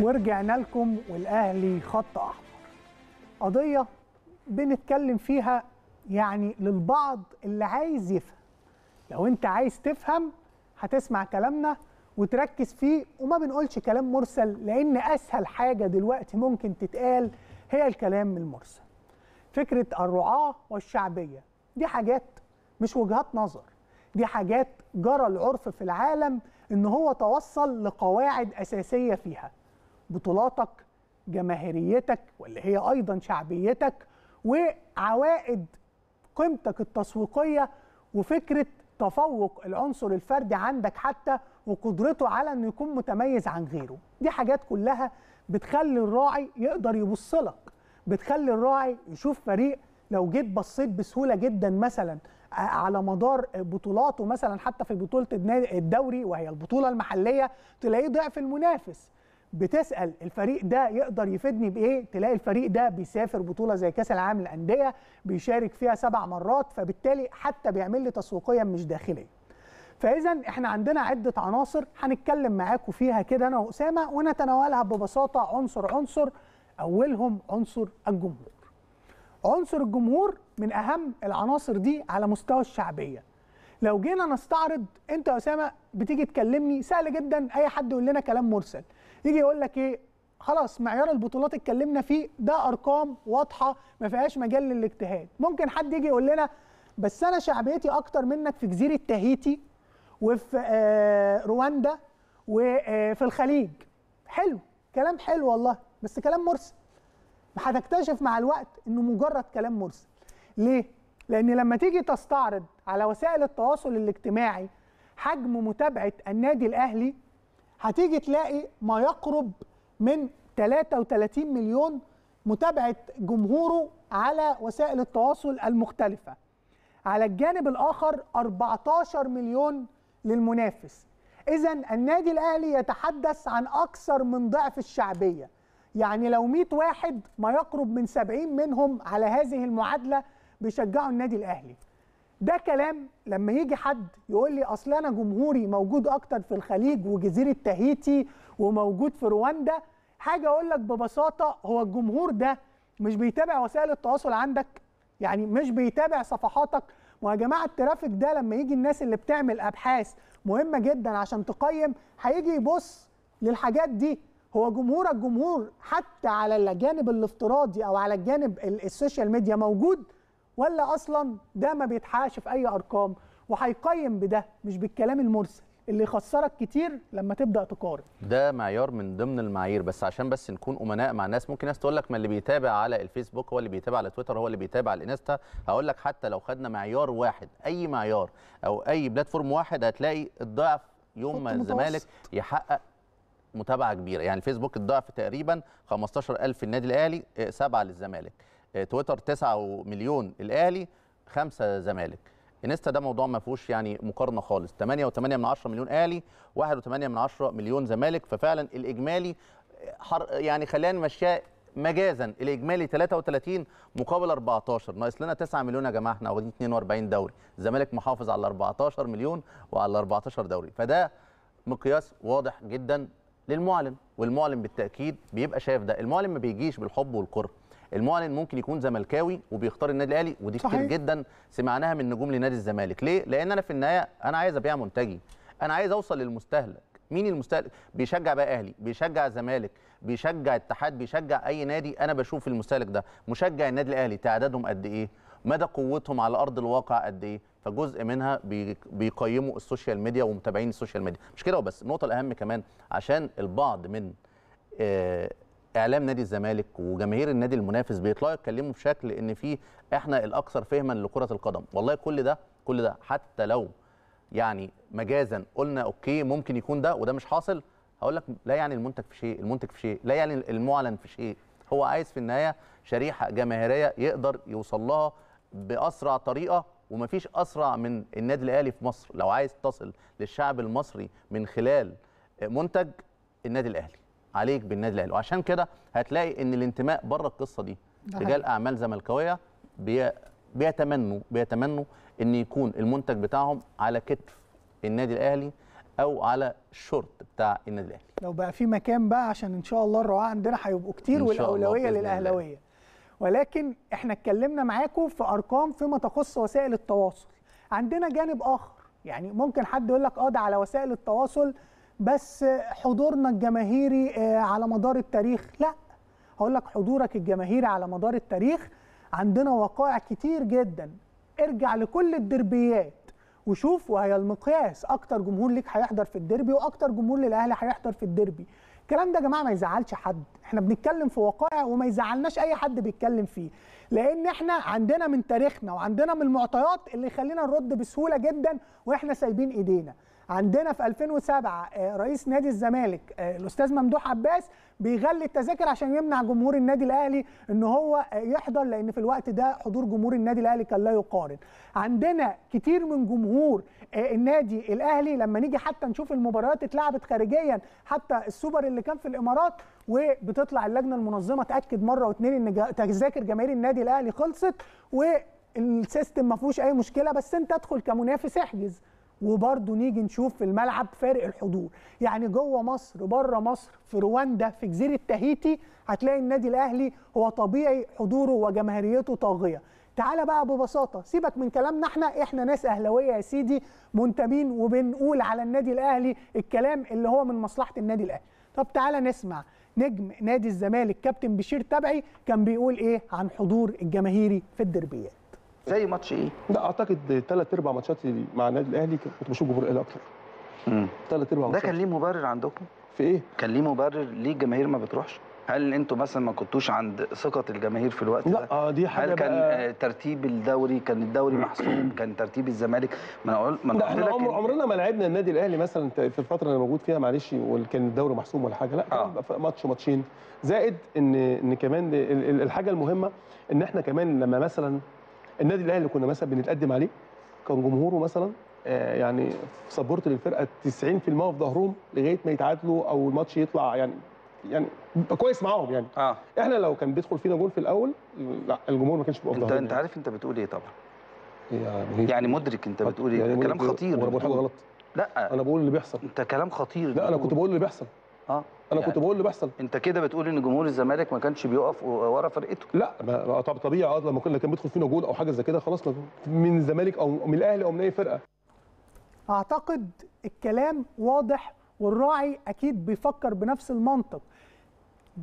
ورجعنا لكم والأهلي خط أحمر. قضية بنتكلم فيها يعني للبعض اللي عايز يفهم. لو أنت عايز تفهم هتسمع كلامنا وتركز فيه، وما بنقولش كلام مرسل، لأن أسهل حاجة دلوقتي ممكن تتقال هي الكلام المرسل. فكرة الرعاة والشعبية دي حاجات مش وجهات نظر، دي حاجات جرى العرف في العالم إن هو توصل لقواعد أساسية فيها: بطولاتك، جماهيريتك واللي هي أيضا شعبيتك، وعوائد قيمتك التسويقية، وفكرة تفوق العنصر الفردي عندك حتى وقدرته على أنه يكون متميز عن غيره. دي حاجات كلها بتخلي الراعي يقدر يبصلك، بتخلي الراعي يشوف فريق. لو جيت بصيت بسهولة جدا مثلا على مدار بطولاته، مثلا حتى في بطولة الدوري وهي البطولة المحلية، تلاقيه ضعف المنافس. بتسأل الفريق ده يقدر يفيدني بإيه؟ تلاقي الفريق ده بيسافر بطولة زي كأس العالم للأندية بيشارك فيها 7 مرات، فبالتالي حتى بيعمل لي تسويقيا مش داخليا. فإذا احنا عندنا عدة عناصر هنتكلم معاكم فيها كده أنا وأسامة، ونتناولها ببساطة عنصر عنصر. أولهم عنصر الجمهور. عنصر الجمهور من أهم العناصر دي على مستوى الشعبية. لو جينا نستعرض، أنت يا أسامة بتيجي تكلمني سهل جدا، أي حد يقول لنا كلام مرسل يجي يقول لك إيه، خلاص معيار البطولات اتكلمنا فيه، ده أرقام واضحة ما فيهاش مجال للاجتهاد. ممكن حد يجي يقول لنا بس أنا شعبيتي أكتر منك في جزيرة تاهيتي وفي رواندا وفي الخليج. حلو، كلام حلو والله، بس كلام مرسل. هتكتشف مع الوقت انه مجرد كلام مرسل. ليه؟ لان لما تيجي تستعرض على وسائل التواصل الاجتماعي حجم متابعه النادي الاهلي، هتيجي تلاقي ما يقرب من 33 مليون متابعه جمهوره على وسائل التواصل المختلفه. على الجانب الاخر 14 مليون للمنافس. اذا النادي الاهلي يتحدث عن اكثر من ضعف الشعبيه. يعني لو 100 واحد ما يقرب من 70 منهم على هذه المعادلة بيشجعوا النادي الأهلي. ده كلام. لما يجي حد يقول لي أصل أنا جمهوري موجود أكتر في الخليج وجزيرة تاهيتي وموجود في رواندا، حاجة أقول لك ببساطة، هو الجمهور ده مش بيتابع وسائل التواصل عندك؟ يعني مش بيتابع صفحاتك؟ ويا جماعة الترافيك ده لما يجي الناس اللي بتعمل أبحاث مهمة جدا عشان تقيم، هيجي يبص للحاجات دي. هو جمهورك جمهور حتى على الجانب الافتراضي او على الجانب السوشيال ميديا موجود، ولا اصلا ده ما بيتحققش في اي ارقام؟ وهيقيم بده مش بالكلام المرسل اللي يخسرك كتير لما تبدا تقارن. ده معيار من ضمن المعايير، بس عشان بس نكون امناء مع الناس. ممكن ناس تقول لك ما اللي بيتابع على الفيسبوك هو اللي بيتابع على تويتر هو اللي بيتابع على الانستا. هقول لك حتى لو خدنا معيار واحد، اي معيار او اي بلاتفورم واحد، هتلاقي الضعف يوم ما الزمالك يحقق متابعه كبيره. يعني الفيسبوك الضعف تقريبا 15000 النادي الاهلي، 7 للزمالك. تويتر 9 مليون الاهلي، 5 زمالك. انستا ده موضوع ما فيهوش يعني مقارنه خالص، 8.8 مليون اهلي، 1.8 مليون زمالك. ففعلا الاجمالي يعني خلينا نمشيها مجازا، الاجمالي 33 مقابل 14، ناقص لنا 9 مليون يا جماعه، احنا واخدين 42 دوري، الزمالك محافظ على 14 مليون وعلى 14 دوري. فده مقياس واضح جدا للمعلن، والمعلن بالتاكيد بيبقى شايف ده. المعلن ما بيجيش بالحب والكره، المعلن ممكن يكون زملكاوي وبيختار النادي الاهلي، ودي صحيح. كتير جدا سمعناها من نجوم لنادي الزمالك. ليه؟ لان انا في النهايه انا عايز ابيع منتجي، انا عايز اوصل للمستهلك. مين المستهلك؟ بيشجع بقى اهلي، بيشجع زمالك، بيشجع اتحاد، بيشجع اي نادي. انا بشوف المستهلك ده مشجع النادي الاهلي تعدادهم قد ايه، مدى قوتهم على ارض الواقع قد ايه. فجزء منها بيقيموا السوشيال ميديا ومتابعين السوشيال ميديا. مش كده وبس، النقطه الاهم كمان، عشان البعض من اعلام نادي الزمالك وجماهير النادي المنافس بيطلعوا يتكلموا بشكل ان في احنا الاكثر فهما لكره القدم. والله كل ده حتى لو يعني مجازا قلنا اوكي ممكن يكون ده وده مش حاصل، هقول لك لا يعني المنتج في شيء، المنتج في شيء، لا يعني المعلن في شيء. هو عايز في النهايه شريحه جماهيريه يقدر يوصل لها باسرع طريقه، ومفيش اسرع من النادي الاهلي في مصر. لو عايز تصل للشعب المصري من خلال منتج، النادي الاهلي عليك بالنادي الاهلي. وعشان كده هتلاقي ان الانتماء بره القصه دي، رجال اعمال زملكاويه بيتمنوا ان يكون المنتج بتاعهم على كتف النادي الاهلي او على الشورت بتاع النادي الاهلي. لو بقى في مكان بقى، عشان ان شاء الله الرعاة عندنا هيبقوا كتير والاولويه للاهلاويه. ولكن احنا اتكلمنا معاكم في ارقام فيما يخص وسائل التواصل. عندنا جانب اخر، يعني ممكن حد يقول لك ده على وسائل التواصل بس حضورنا الجماهيري على مدار التاريخ. لا، هقول لك حضورك الجماهيري على مدار التاريخ عندنا وقائع كتير جدا. ارجع لكل الدربيات وشوف، وهي المقياس، اكتر جمهور ليك هيحضر في الديربي واكتر جمهور للاهلي هيحضر في الديربي. الكلام ده يا جماعه ما يزعلش حد، احنا بنتكلم في وقائع وما يزعلناش اي حد بيتكلم فيه، لان احنا عندنا من تاريخنا وعندنا من المعطيات اللي خلينا نرد بسهوله جدا واحنا سايبين ايدينا. عندنا في 2007 رئيس نادي الزمالك الاستاذ ممدوح عباس بيغلي التذاكر عشان يمنع جمهور النادي الاهلي ان هو يحضر، لان في الوقت ده حضور جمهور النادي الاهلي كان لا يقارن. عندنا كتير من جمهور النادي الاهلي لما نيجي حتى نشوف المباريات اتلعبت خارجيا، حتى السوبر اللي كان في الامارات، وبتطلع اللجنه المنظمه تاكد مره واتنين ان تذاكر جماهير النادي الاهلي خلصت والسيستم ما فيهوش اي مشكله، بس انت ادخل كمنافس احجز. وبرضه نيجي نشوف في الملعب فارق الحضور، يعني جوه مصر بره مصر، في رواندا في جزيره تاهيتي هتلاقي النادي الاهلي هو طبيعي حضوره وجماهيريته طاغيه. تعالى بقى ببساطه، سيبك من كلامنا احنا، احنا ناس اهلاويه يا سيدي منتمين وبنقول على النادي الاهلي الكلام اللي هو من مصلحه النادي الاهلي. طب تعالى نسمع نجم نادي الزمالك كابتن بشير تبعي كان بيقول ايه عن حضور الجماهيري في الديربيات. زي ماتش ايه؟ لا اعتقد ثلاث ارباع ماتشاتي مع النادي الاهلي كنت بشوف جمهور الاهلي اكتر. ثلاث ارباع ماتشات. ده كان ليه مبرر عندكم؟ في ايه؟ كان ليه مبرر ليه الجماهير ما بتروحش؟ هل انتوا مثلا ما كنتوش عند ثقه الجماهير في الوقت ده؟ لا دي حاجه. هل كان ترتيب الدوري، كان الدوري محسوم، كان ترتيب الزمالك؟ ما انا اقول، ما انا قلت لك عمرنا ما لعبنا النادي الاهلي مثلا في الفتره اللي موجود فيها معلش وكان الدوري محسوم ولا حاجه، لا كان ماتش ماتشين. زائد ان كمان الحاجه المهمه ان احنا كمان لما مثلا النادي الاهلي اللي كنا مثلا بنتقدم عليه كان جمهوره مثلا يعني سبورت للفرقه 90% في ظهرهم لغايه ما يتعادلوا او الماتش يطلع يعني كويس معاهم يعني. احنا لو كان بيدخل فينا جول في الاول لا الجمهور ما كانش بيبقى في ظهرنا. انت عارف انت بتقول ايه طبعا. يعني مدرك انت بتقول ايه، يعني كلام خطير. وانا بقول حاجه غلط؟ لا انا بقول اللي بيحصل. انت كلام خطير. لا انا كنت بقول اللي بيحصل. انا يعني كنت بقول اللي بيحصل. انت كده بتقول ان جمهور الزمالك ما كانش بيقف ورا فرقته. لا طبيعي لما كان بيدخل فينا جول او حاجه زي كده خلاص من الزمالك او من الاهلي او من اي فرقه. اعتقد الكلام واضح والراعي اكيد بيفكر بنفس المنطق.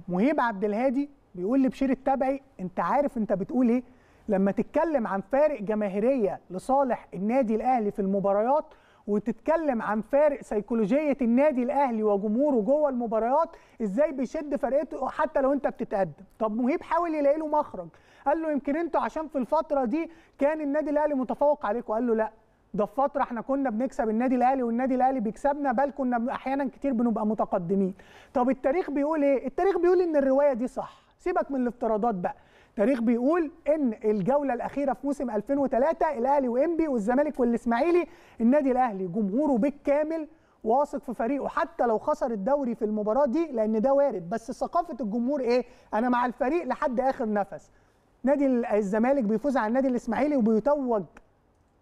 مهيب عبد الهادي بيقول لبشير التبعي انت عارف انت بتقول ايه؟ لما تتكلم عن فارق جماهيريه لصالح النادي الاهلي في المباريات وتتكلم عن فارق سيكولوجيه النادي الاهلي وجمهوره جوه المباريات، ازاي بيشد فرقته حتى لو انت بتتقدم. طب مهيب حاول يلاقي له مخرج، قال له يمكن انتوا عشان في الفتره دي كان النادي الاهلي متفوق عليكم، قال له لا ده في فتره احنا كنا بنكسب النادي الاهلي والنادي الاهلي بيكسبنا، بل كنا احيانا كتير بنبقى متقدمين. طب التاريخ بيقول ايه؟ التاريخ بيقول ان الروايه دي صح، سيبك من الافتراضات بقى. التاريخ بيقول ان الجوله الاخيره في موسم 2003 الاهلي وانبي والزمالك والاسماعيلي، النادي الاهلي جمهوره بالكامل واثق في فريقه حتى لو خسر الدوري في المباراه دي، لان ده وارد، بس ثقافه الجمهور ايه؟ انا مع الفريق لحد اخر نفس. نادي الزمالك بيفوز على النادي الاسماعيلي وبيتوج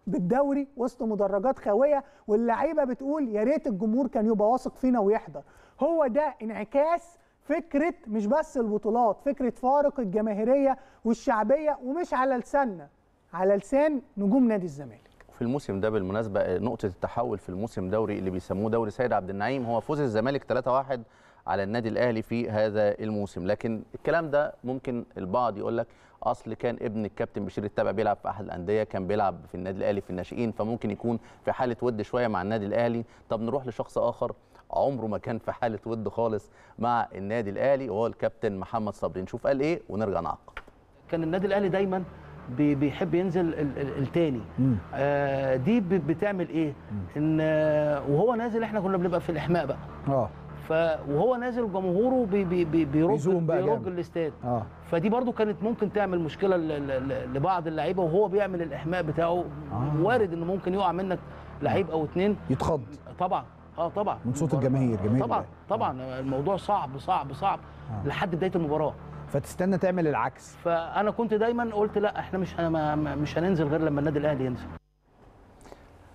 بالدوري وسط مدرجات خاويه، واللعيبه بتقول يا ريت الجمهور كان يبقى واثق فينا ويحضر. هو ده انعكاس فكرة مش بس البطولات، فكرة فارق الجماهيرية والشعبية، ومش على لساننا، على لسان نجوم نادي الزمالك. في الموسم ده بالمناسبة نقطة التحول في الموسم دوري اللي بيسموه دوري سيد عبد النعيم هو فوز الزمالك 3-1 على النادي الأهلي في هذا الموسم، لكن الكلام ده ممكن البعض يقول لك اصل كان ابن الكابتن بشير التبع بيلعب في احد الانديه، كان بيلعب في النادي الاهلي في الناشئين، فممكن يكون في حاله ود شويه مع النادي الاهلي. طب نروح لشخص اخر عمره ما كان في حاله ود خالص مع النادي الاهلي وهو الكابتن محمد صبري، نشوف قال ايه ونرجع نعقب. كان النادي الاهلي دايما بيحب ينزل التاني، دي بتعمل ايه؟ ان وهو نازل احنا كنا بنبقى في الاحماء بقى. وهو نازل جمهوره بيرج الاستاد. فدي برضو كانت ممكن تعمل مشكله لبعض اللعيبه وهو بيعمل الاحماء بتاعه. وارد انه ممكن يقع منك لعيب او اتنين يتخض طبعا. طبعا من صوت الجماهير. طبعا الموضوع صعب لحد بدايه المباراه، فتستنى تعمل العكس. فانا كنت دايما قلت لا احنا مش هننزل غير لما النادي الاهلي ينزل.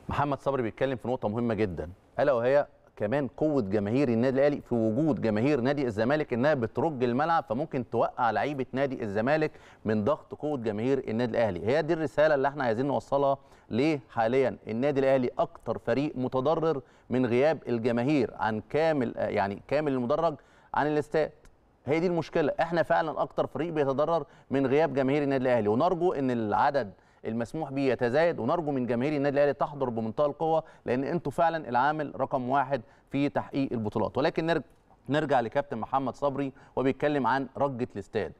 محمد صبري بيتكلم في نقطه مهمه جدا الا وهي كمان قوه جماهير النادي الاهلي في وجود جماهير نادي الزمالك، انها بترج الملعب فممكن توقع لعيبه نادي الزمالك من ضغط قوه جماهير النادي الاهلي. هي دي الرساله اللي احنا عايزين نوصلها ليه حاليا النادي الاهلي اكتر فريق متضرر من غياب الجماهير عن كامل، يعني كامل المدرج عن الاستاد. هي دي المشكله، احنا فعلا اكتر فريق بيتضرر من غياب جماهير النادي الاهلي، ونرجو ان العدد المسموح به يتزايد، ونرجو من جماهير النادي الاهلي تحضر بمنتهى القوه، لان انتوا فعلا العامل رقم واحد في تحقيق البطولات. ولكن نرجع لكابتن محمد صبري وبيتكلم عن رجه الاستاد.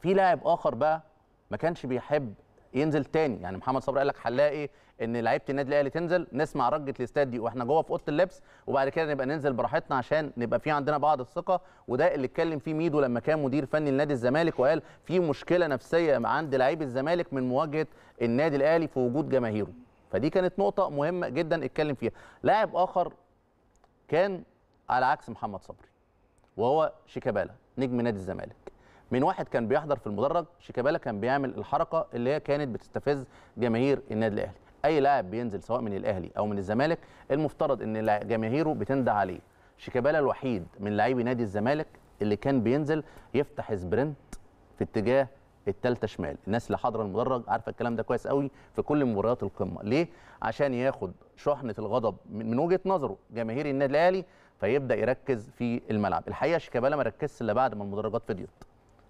في لاعب اخر بقى ما كانش بيحب ينزل تاني، يعني محمد صبري قال لك هنلاقي ان لعيبه النادي الاهلي تنزل، نسمع رجه الاستاد دي واحنا جوه في اوضه اللبس، وبعد كده نبقى ننزل براحتنا عشان نبقى في عندنا بعض الثقه. وده اللي اتكلم فيه ميدو لما كان مدير فني لنادي الزمالك، وقال في مشكله نفسيه عند لعيب الزمالك من مواجهه النادي الاهلي في وجود جماهيره، فدي كانت نقطه مهمه جدا اتكلم فيها. لاعب اخر كان على عكس محمد صبري وهو شيكابالا نجم نادي الزمالك. من واحد كان بيحضر في المدرج، شيكابالا كان بيعمل الحركه اللي هي كانت بتستفز جماهير النادي الاهلي. اي لاعب بينزل سواء من الاهلي او من الزمالك المفترض ان جماهيره بتندى عليه. شيكابالا الوحيد من لاعبي نادي الزمالك اللي كان بينزل يفتح سبرنت في اتجاه الثالثه شمال. الناس اللي حاضره المدرج عارفه الكلام ده كويس قوي في كل مباريات القمه. ليه؟ عشان ياخد شحنه الغضب من وجهه نظره جماهير النادي الاهلي، فيبدا يركز في الملعب. الحقيقه شيكابالا ما ركزش الا بعد ما المدرجات فضيت،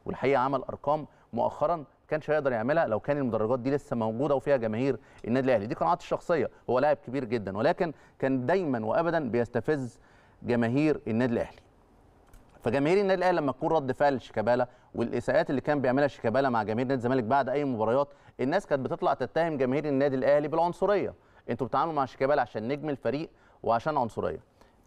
والحقيقه عمل ارقام مؤخرا ما كانش هيقدر يعملها لو كان المدرجات دي لسه موجوده وفيها جماهير النادي الاهلي. دي قناعاتي الشخصيه، هو لاعب كبير جدا ولكن كان دايما وابدا بيستفز جماهير النادي الاهلي. فجماهير النادي الاهلي لما تكون رد فعل شيكابالا والاساءات اللي كان بيعملها شيكابالا مع جماهير نادي الزمالك بعد اي مباريات، الناس كانت بتطلع تتهم جماهير النادي الاهلي بالعنصريه. انتوا بتتعاملوا مع شيكابالا عشان نجم الفريق وعشان عنصريه.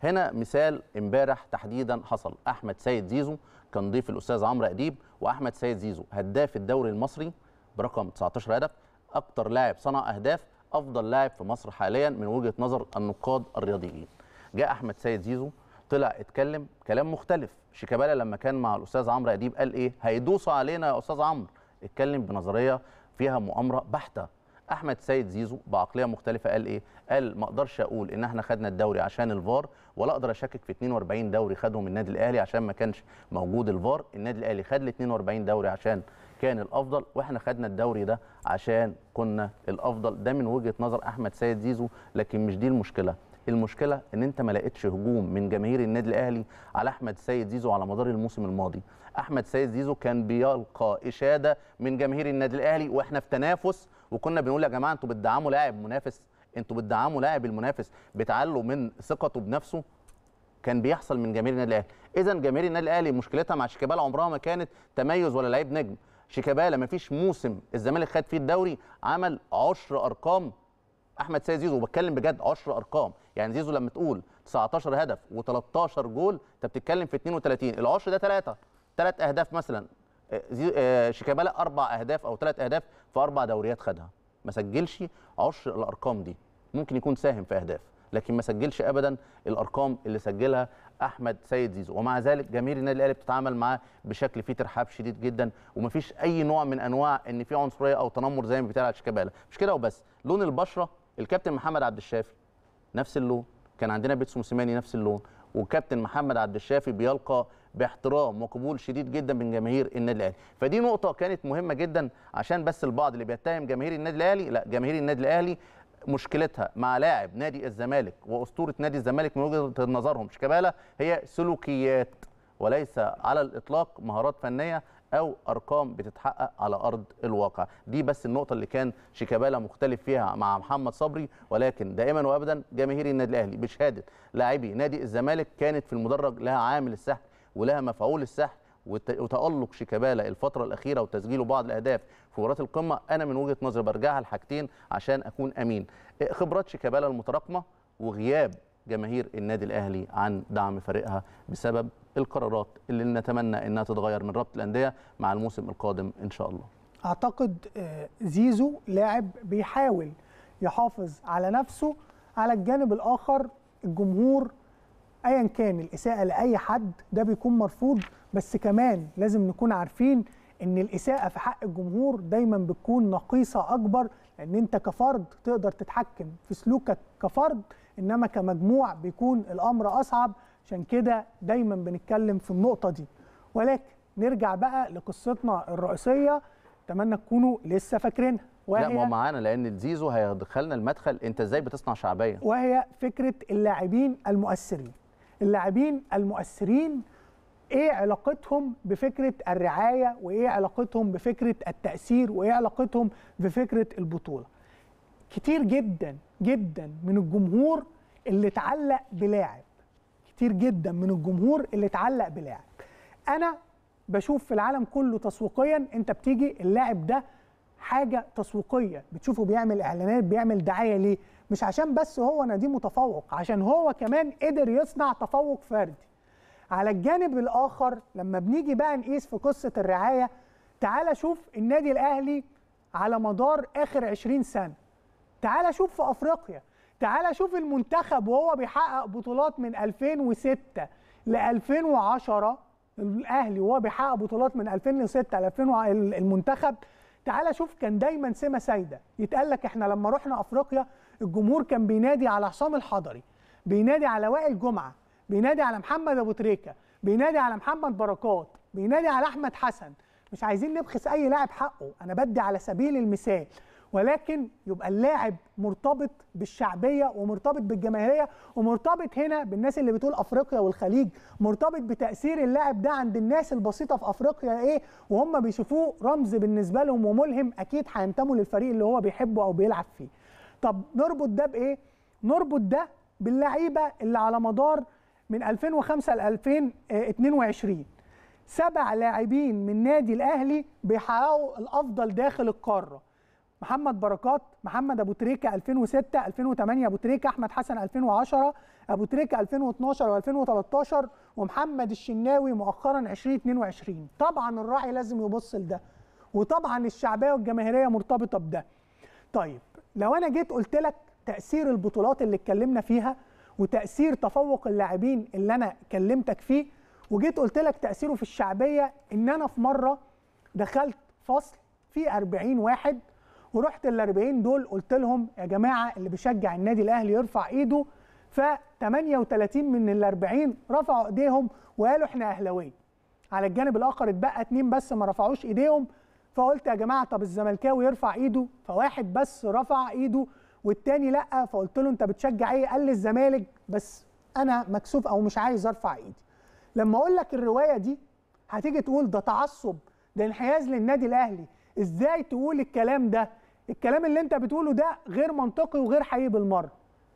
هنا مثال امبارح تحديدا حصل، احمد سيد زيزو كان ضيف الاستاذ عمرو اديب، واحمد سيد زيزو هداف الدوري المصري برقم 19 هدف، اكتر لاعب صنع اهداف، افضل لاعب في مصر حاليا من وجهه نظر النقاد الرياضيين. جاء احمد سيد زيزو طلع اتكلم كلام مختلف. شيكابالا لما كان مع الاستاذ عمرو اديب قال ايه؟ هيدوسوا علينا يا استاذ عمرو. اتكلم بنظريه فيها مؤامره بحته. احمد سيد زيزو بعقليه مختلفه قال ايه؟ قال ما اقدرش اقول ان احنا خدنا الدوري عشان الفار، ولا اقدر اشكك في 42 دوري خدهم النادي الاهلي عشان ما كانش موجود الفار. النادي الاهلي خد ال 42 دوري عشان كان الافضل، واحنا خدنا الدوري ده عشان كنا الافضل. ده من وجهه نظر احمد سيد زيزو، لكن مش دي المشكله. المشكله ان انت ما لقيتش هجوم من جماهير النادي الاهلي على احمد سيد زيزو على مدار الموسم الماضي. احمد سيد زيزو كان بيلقى اشاده من جماهير النادي الاهلي، واحنا في تنافس وكنا بنقول يا جماعه انتوا بتدعموا لاعب منافس، انتوا بتدعموا لاعب المنافس، بتعلوا من ثقته بنفسه. كان بيحصل من جماهير النادي الاهلي. اذا جماهير النادي الاهلي مشكلتها مع شيكابالا عمرها ما كانت تميز ولا لعيب نجم. شيكابالا ما فيش موسم الزمالك خد فيه الدوري عمل 10 ارقام. احمد سيد زيزو وبتكلم بجد 10 ارقام، يعني زيزو لما تقول 19 هدف و13 جول انت بتتكلم في 32، ال 10 ده 3 اهداف مثلا. شيكابالا 4 اهداف او 3 اهداف في 4 دوريات خدها، ما سجلش 10 الارقام دي. ممكن يكون ساهم في اهداف لكن ما سجلش ابدا الارقام اللي سجلها احمد سيد زيزو، ومع ذلك جماهير النادي الاهلي بتتعامل معاه بشكل فيه ترحاب شديد جدا، ومفيش اي نوع من انواع ان في عنصريه او تنمر زي ما بيتقال على شيكابالا. مش كده وبس، لون البشره الكابتن محمد عبد الشافي نفس اللون، كان عندنا بيتسو موسيماني نفس اللون، والكابتن محمد عبد الشافي بيلقى باحترام وقبول شديد جدا من جماهير النادي الاهلي. فدي نقطه كانت مهمه جدا، عشان بس البعض اللي بيتهم جماهير النادي الاهلي، لا جماهير النادي الاهلي مشكلتها مع لاعب نادي الزمالك واسطوره نادي الزمالك من وجهه نظرهم شيكابالا هي سلوكيات، وليس على الاطلاق مهارات فنيه او ارقام بتتحقق على ارض الواقع. دي بس النقطه اللي كان شيكابالا مختلف فيها مع محمد صبري، ولكن دائما وابدا جماهير النادي الاهلي بشهاده لاعبي نادي الزمالك كانت في المدرج لها عامل السحر ولها مفعول السحر. وتألق شيكابالا الفترة الأخيرة وتسجيله بعض الأهداف في مباريات القمة، أنا من وجهة نظري برجعها لحاجتين عشان أكون أمين: خبرات شيكابالا المتراكمة، وغياب جماهير النادي الأهلي عن دعم فريقها بسبب القرارات اللي نتمنى إنها تتغير من رابطة الأندية مع الموسم القادم إن شاء الله. أعتقد زيزو لاعب بيحاول يحافظ على نفسه، على الجانب الآخر الجمهور ايا كان الاساءه لاي حد ده بيكون مرفوض، بس كمان لازم نكون عارفين ان الاساءه في حق الجمهور دايما بتكون نقيصه اكبر، لان انت كفرد تقدر تتحكم في سلوكك كفرد، انما كمجموع بيكون الامر اصعب. عشان كده دايما بنتكلم في النقطه دي. ولكن نرجع بقى لقصتنا الرئيسيه، اتمنى تكونوا لسه فاكرينها. لا ما معانا، لان زيزو هيدخلنا المدخل انت ازاي بتصنع شعبيه، وهي فكره اللاعبين المؤثرين. اللاعبين المؤثرين ايه علاقتهم بفكره الرعايه، وايه علاقتهم بفكره التاثير، وايه علاقتهم بفكره البطوله؟ كتير جدا جدا من الجمهور اللي اتعلق بلاعب، كتير جدا من الجمهور اللي اتعلق بلاعب. انا بشوف في العالم كله تسويقيا انت بتيجي اللاعب ده حاجه تسويقيه، بتشوفه بيعمل اعلانات، بيعمل دعايه. ليه؟ مش عشان بس هو نادي متفوق، عشان هو كمان قدر يصنع تفوق فردي. على الجانب الاخر لما بنيجي بقى نقيس في قصه الرعايه، تعال شوف النادي الاهلي على مدار اخر 20 سنه، تعال شوف في افريقيا، تعال شوف المنتخب وهو بيحقق بطولات من 2006 ل 2010، الاهلي وهو بيحقق بطولات من 2006 ل 2000 المنتخب، تعال شوف كان دايما سمه سايده. يتقال لك احنا لما رحنا افريقيا الجمهور كان بينادي على حسام الحضري، بينادي على وائل جمعه، بينادي على محمد ابو تريكه، بينادي على محمد بركات، بينادي على احمد حسن. مش عايزين نبخس اي لاعب حقه، انا بدي على سبيل المثال، ولكن يبقى اللاعب مرتبط بالشعبيه ومرتبط بالجماهيريه ومرتبط هنا بالناس اللي بتقول افريقيا والخليج، مرتبط بتاثير اللاعب ده عند الناس البسيطه في افريقيا ايه، وهم بيشوفوه رمز بالنسبه لهم وملهم، اكيد هينتموا للفريق اللي هو بيحبه او بيلعب فيه. طب نربط ده بايه؟ نربط ده باللعيبه اللي على مدار من 2005 ل 2022 7 لاعبين من نادي الاهلي بيحققوا الافضل داخل القاره. محمد بركات، محمد ابو تريكه 2006 2008 ابو تريكه، احمد حسن 2010 ابو تريكه، 2012 و2013، ومحمد الشناوي مؤخرا 2022. طبعا الراعي لازم يبص لده، وطبعا الشعبيه والجماهيريه مرتبطه بده. طيب لو انا جيت قلت لك تاثير البطولات اللي اتكلمنا فيها وتاثير تفوق اللاعبين اللي انا كلمتك فيه، وجيت قلت لك تاثيره في الشعبيه، ان انا في مره دخلت فصل فيه 40 واحد، ورحت ال 40 دول قلت لهم يا جماعه اللي بيشجع النادي الاهلي يرفع ايده، ف 38 من ال 40 رفعوا ايديهم وقالوا احنا اهلاويه. على الجانب الاخر اتبقى 2 بس ما رفعوش ايديهم، فقلت يا جماعه طب الزملكاوي يرفع ايده، فواحد بس رفع ايده والتاني لا، فقلت له انت بتشجع ايه؟ قال لي الزمالك، بس انا مكسوف او مش عايز ارفع ايدي. لما اقول لك الروايه دي هتيجي تقول ده تعصب، ده انحياز للنادي الاهلي، ازاي تقول الكلام ده؟ الكلام اللي انت بتقوله ده غير منطقي وغير حقيقي بالمره.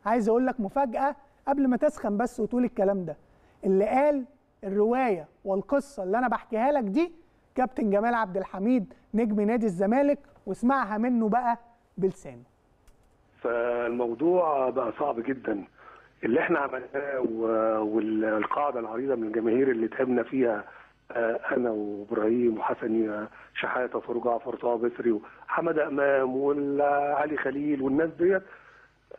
عايز اقول لك مفاجاه قبل ما تسخن بس وتقول الكلام ده. اللي قال الروايه والقصه اللي انا بحكيها لك دي كابتن جمال عبد الحميد نجم نادي الزمالك، واسمعها منه بقى بلسانه. فالموضوع بقى صعب جدا اللي احنا عملناه، والقاعده العريضه من الجماهير اللي تعبنا فيها انا وابراهيم وحسن شحاته وجعفر طه بصري وحمد امام والعلي خليل والناس ديت.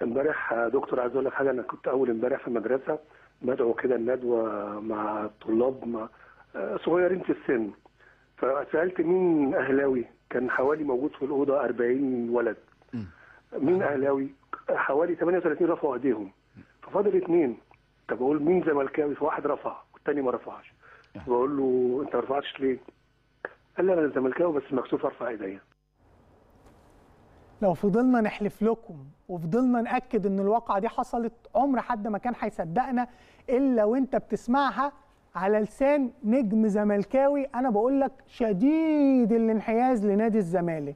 امبارح دكتور عايز اقول لك حاجه، انا كنت اول امبارح في المدرسه بدعو كده الندوه مع الطلاب صغيرين في السن، فسالت مين اهلاوي؟ كان حوالي موجود في الاوضه 40 ولد. مين اهلاوي؟ حوالي 38 رفعوا ايديهم، ففاضل 2. طب اقول مين زملكاوي؟ فواحد رفع والثاني ما رفعش. بقول له انت ما رفعتش ليه؟ قال لي انا زملكاوي بس مكسوف ارفع ايديا. لو فضلنا نحلف لكم وفضلنا ناكد ان الواقعه دي حصلت، عمر حد ما كان هيصدقنا الا وانت بتسمعها على لسان نجم زملكاوي. انا بقول لك شديد الانحياز لنادي الزمالك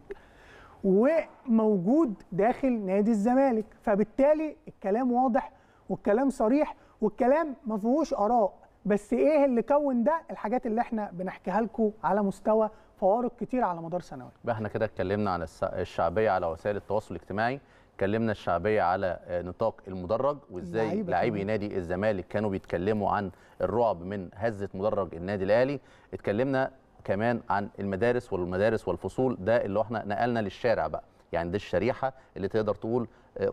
وموجود داخل نادي الزمالك، فبالتالي الكلام واضح والكلام صريح والكلام ما فيهوش اراء. بس ايه اللي كون ده؟ الحاجات اللي احنا بنحكيها لكم على مستوى فوارق كتير على مدار سنوات. بقى احنا كده اتكلمنا على الشعبيه على وسائل التواصل الاجتماعي، اتكلمنا الشعبيه على نطاق المدرج وازاي لاعبي نادي الزمالك كانوا بيتكلموا عن الرعب من هزه مدرج النادي الاهلي، اتكلمنا كمان عن المدارس والفصول، ده اللي احنا نقلنا للشارع بقى، يعني دي الشريحه اللي تقدر تقول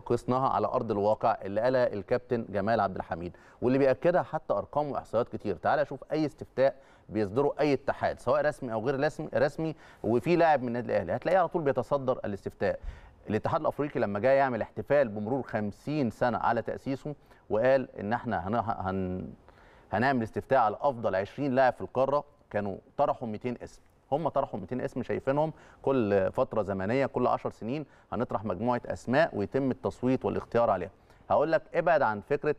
قيسناها على ارض الواقع اللي قالها الكابتن جمال عبد الحميد، واللي بياكدها حتى ارقام واحصائيات كتير. تعال شوف اي استفتاء بيصدره اي اتحاد سواء رسمي او غير رسمي وفي لاعب من النادي الاهلي هتلاقيه على طول بيتصدر الاستفتاء. الاتحاد الافريقي لما جاء يعمل احتفال بمرور 50 سنه على تاسيسه وقال ان احنا هنعمل استفتاء على افضل 20 لاعب في القاره، كانوا طرحوا 200 اسم، هم طرحوا 200 اسم شايفينهم. كل فتره زمنيه كل 10 سنين هنطرح مجموعه اسماء ويتم التصويت والاختيار عليها. هقول لك ابعد عن فكره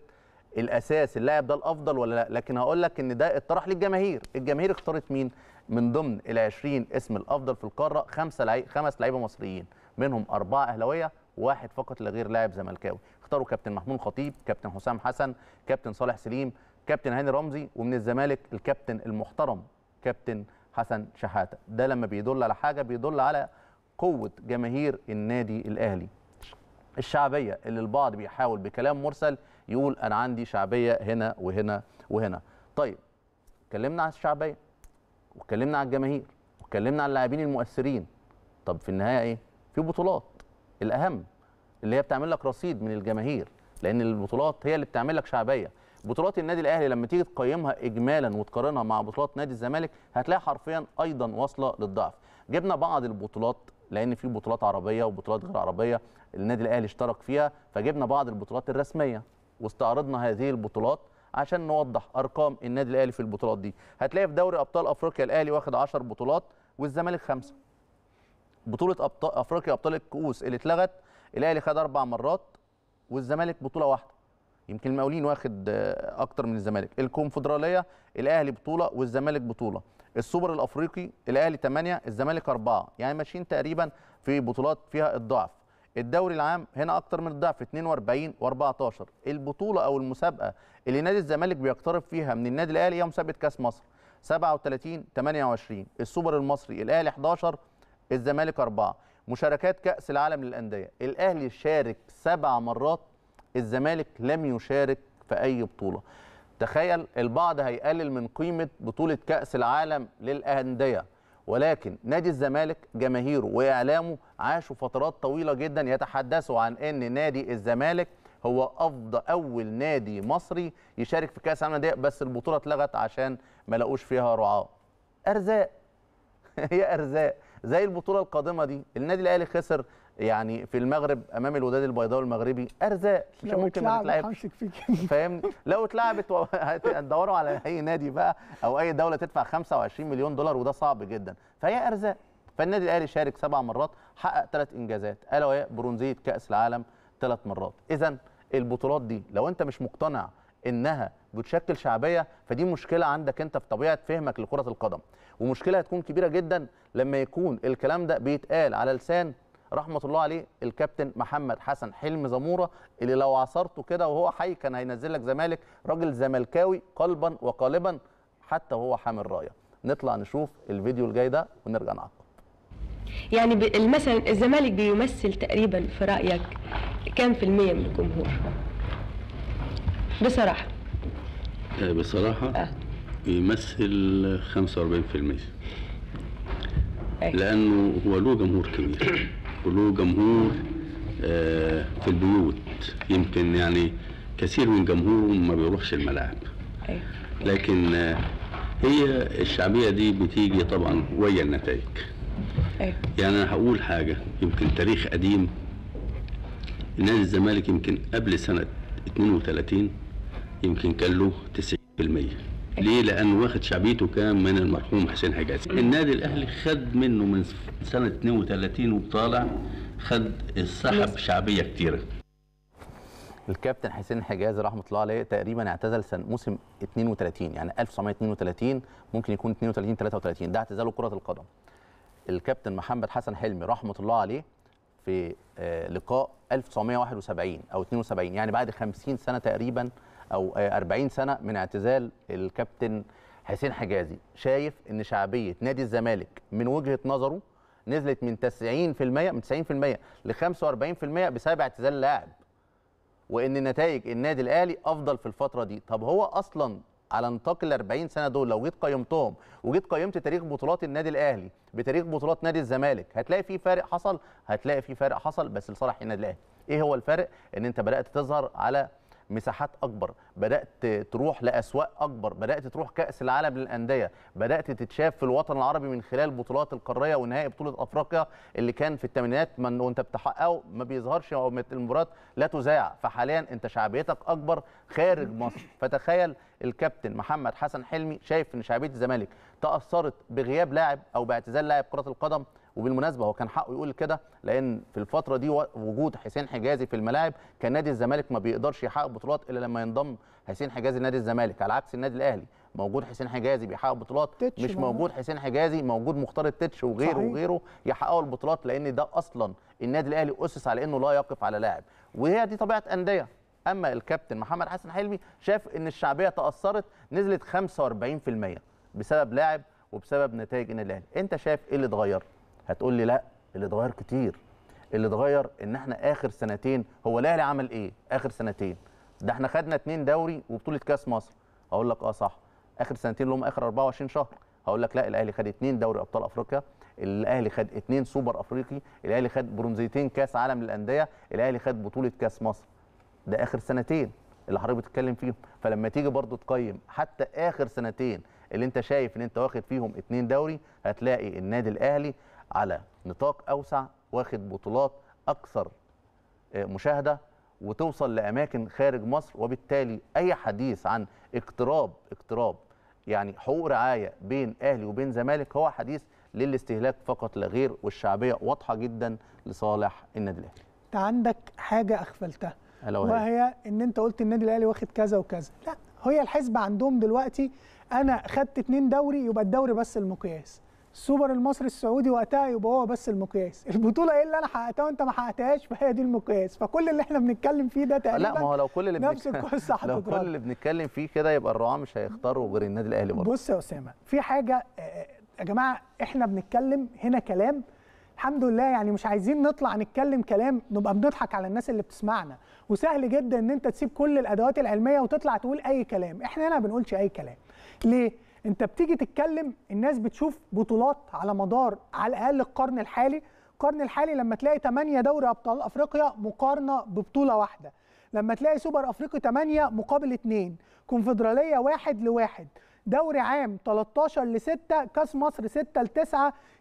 الاساس اللاعب ده الافضل ولا لا، لكن هقول لك ان ده اتطرح للجماهير، الجماهير اختارت مين؟ من ضمن ال 20 اسم الافضل في القاره 5 لعيبه مصريين، منهم 4 اهلاويه، 1 فقط لا غير لاعب زملكاوي. اختاروا كابتن محمود خطيب، كابتن حسام حسن، كابتن صالح سليم، كابتن هاني رمزي، ومن الزمالك الكابتن المحترم كابتن حسن شحاته. ده لما بيدل على حاجه بيدل على قوه جماهير النادي الاهلي. الشعبيه اللي البعض بيحاول بكلام مرسل يقول انا عندي شعبيه هنا وهنا وهنا. طيب اتكلمنا عن الشعبيه واتكلمنا عن الجماهير واتكلمنا عن اللاعبين المؤثرين، طب في النهايه ايه؟ في بطولات، الاهم اللي هي بتعمل لك رصيد من الجماهير، لان البطولات هي اللي بتعمل لك شعبيه. بطولات النادي الاهلي لما تيجي تقيمها اجمالا وتقارنها مع بطولات نادي الزمالك هتلاقي حرفيا ايضا واصله للضعف. جبنا بعض البطولات لان في بطولات عربيه وبطولات غير عربيه النادي الاهلي اشترك فيها، فجبنا بعض البطولات الرسميه واستعرضنا هذه البطولات عشان نوضح ارقام النادي الاهلي في البطولات دي. هتلاقي في دوري ابطال افريقيا الاهلي واخد 10 بطولات والزمالك 5. بطوله افريقيا ابطال الكؤوس اللي اتلغت الاهلي خد 4 مرات والزمالك بطوله واحده، يمكن المقاولين واخد اكتر من الزمالك. الكونفدراليه الاهلي بطوله والزمالك بطوله. السوبر الافريقي الاهلي 8 الزمالك 4، يعني ماشيين تقريبا في بطولات فيها الضعف. الدوري العام هنا اكتر من الضعف 42 و14. البطوله او المسابقه اللي نادي الزمالك بيقترب فيها من النادي الاهلي هي مسابقه كاس مصر 37 28. السوبر المصري الاهلي 11 الزمالك 4. مشاركات كاس العالم للانديه الاهلي شارك 7 مرات، الزمالك لم يشارك في أي بطولة. تخيل البعض هيقلل من قيمة بطولة كأس العالم للأندية، ولكن نادي الزمالك جماهيره وإعلامه عاشوا فترات طويلة جدا يتحدثوا عن أن نادي الزمالك هو أفضل أول نادي مصري يشارك في كأس العالم للأندية، بس البطولة اتلغت عشان ما لقوش فيها رعاة. أرزاق هي أرزاق. زي البطولة القادمة دي النادي الأهلي خسر يعني في المغرب امام الوداد البيضاوي المغربي، ارزاق مش ممكن ما تتلعبش، فاهمني؟ لو اتلعبت هتدوروا على اي نادي بقى او اي دوله تدفع 25 مليون دولار وده صعب جدا، فهي ارزاق. فالنادي الاهلي شارك 7 مرات، حقق 3 انجازات الا وهي برونزيه كاس العالم 3 مرات. اذا البطولات دي لو انت مش مقتنع انها بتشكل شعبيه فدي مشكله عندك انت في طبيعه فهمك لكره القدم، ومشكله هتكون كبيره جدا لما يكون الكلام ده بيتقال على لسان رحمة الله عليه الكابتن محمد حسن حلمي زمورة، اللي لو عصرته كده وهو حي كان هينزل لك زمالك، راجل زملكاوي قلبا وقالبا حتى وهو حامل رايه. نطلع نشوف الفيديو الجاي ده ونرجع نعقب. يعني مثلا الزمالك بيمثل تقريبا في رايك كام في المية من الجمهور؟ بصراحة بيمثل 45%، لأنه هو له جمهور كبير وله جمهور في البيوت، يمكن يعني كثير من جمهورهم ما بيروحش الملاعب، لكن هي الشعبيه دي بتيجي طبعا ويا النتائج. يعني انا هقول حاجه يمكن تاريخ قديم، نادي الزمالك يمكن قبل سنه 32 يمكن كان له 90%. ليه؟ لانه واخد شعبيته كان من المرحوم حسين حجازي. النادي الاهلي خد منه من سنه 32 وطالع خد السحب شعبيه كتيره. الكابتن حسين حجازي رحمه الله عليه تقريبا اعتزل سنه موسم 32، يعني 1932 ممكن يكون 32 33 ده اعتزاله كره القدم. الكابتن محمد حسن حلمي رحمه الله عليه في لقاء 1971 او 72، يعني بعد 50 سنه تقريبا او 40 سنه من اعتزال الكابتن حسين حجازي، شايف ان شعبيه نادي الزمالك من وجهه نظره نزلت من 90% ل 45% بسبب اعتزال اللاعب، وان نتائج النادي الاهلي افضل في الفتره دي. طب هو اصلا على نطاق ال 40 سنه دول، لو جيت قيمتهم وجيت قيمت تاريخ بطولات النادي الاهلي بتاريخ بطولات نادي الزمالك هتلاقي في فرق حصل، بس لصالح النادي الاهلي. ايه هو الفرق؟ ان انت بدات تظهر على مساحات اكبر، بدات تروح لاسواق اكبر، بدات تروح كاس العالم للانديه، بدات تتشاف في الوطن العربي من خلال بطولات القاريه ونهائي بطوله افريقيا اللي كان في الثمانينات وانت بتحققه ما بيظهرش او المباريات لا تذاع. فحاليا انت شعبيتك اكبر خارج مصر. فتخيل الكابتن محمد حسن حلمي شايف ان شعبيه الزمالك تاثرت بغياب لاعب او باعتزال لاعب كره القدم، وبالمناسبه هو كان حقه يقول كده، لان في الفتره دي وجود حسين حجازي في الملاعب كان نادي الزمالك ما بيقدرش يحقق بطولات الا لما ينضم حسين حجازي لنادي الزمالك، على عكس النادي الاهلي موجود حسين حجازي بيحقق بطولات، مش موجود حسين حجازي موجود مختار التتش وغيره صحيح. وغيره يحققوا البطولات، لان ده اصلا النادي الاهلي اسس على انه لا يقف على لاعب، وهي دي طبيعه انديه. اما الكابتن محمد حسن حلمي شاف ان الشعبيه تاثرت، نزلت 45% بسبب لاعب وبسبب نتائج النادي الاهلي. انت شايف ايه اللي اتغير؟ هتقول لي لا، اللي اتغير كتير. اللي اتغير ان احنا اخر سنتين، هو الاهلي عمل ايه اخر سنتين؟ ده احنا خدنا 2 دوري وبطوله كاس مصر. هقول لك اه صح، اخر سنتين اللي هم اخر 24 شهر. هقول لك لا، الاهلي خد 2 دوري ابطال افريقيا، الاهلي خد 2 سوبر افريقي، الاهلي خد برونزيتين كاس عالم للانديه، الاهلي خد بطوله كاس مصر. ده اخر سنتين اللي حضرتك بتتكلم فيهم. فلما تيجي برضو تقيم حتى اخر سنتين اللي انت شايف ان انت واخد فيهم 2 دوري، هتلاقي النادي الاهلي على نطاق أوسع واخد بطولات أكثر مشاهدة وتوصل لأماكن خارج مصر. وبالتالي أي حديث عن اقتراب يعني حقوق رعاية بين أهلي وبين زمالك هو حديث للاستهلاك فقط لا غير، والشعبية واضحة جدا لصالح النادي الأهلي. أنت عندك حاجة أغفلتها، وهي إن أنت قلت النادي الأهلي واخد كذا وكذا. لا، هي الحسبة عندهم دلوقتي أنا خدت 2 دوري، يبقى الدوري بس المقياس، السوبر المصري السعودي وقتها يبقى هو بس المقياس، البطوله ايه اللي انا حققتها وانت ما حققتهاش فهي دي المقياس. فكل اللي احنا بنتكلم فيه ده تقريبا لا، ما هو لو كل اللي نفس القصه حضرتك، لو كل اللي بنتكلم فيه كده يبقى الرعاه مش هيختاروا غير النادي الاهلي برضه. بص يا اسامه، في حاجه يا جماعه، احنا بنتكلم هنا كلام الحمد لله، يعني مش عايزين نطلع نتكلم كلام نبقى بنضحك على الناس اللي بتسمعنا، وسهل جدا ان انت تسيب كل الادوات العلميه وتطلع تقول اي كلام. احنا هنا ما بنقولش اي كلام. ليه؟ انت بتيجي تتكلم، الناس بتشوف بطولات على مدار على الاقل القرن الحالي. القرن الحالي لما تلاقي 8 دوري ابطال افريقيا مقارنه ببطوله واحده، لما تلاقي سوبر افريقي 8 مقابل 2، كونفدراليه 1 ل 1، دوري عام 13 ل 6، كاس مصر 6 ل 9،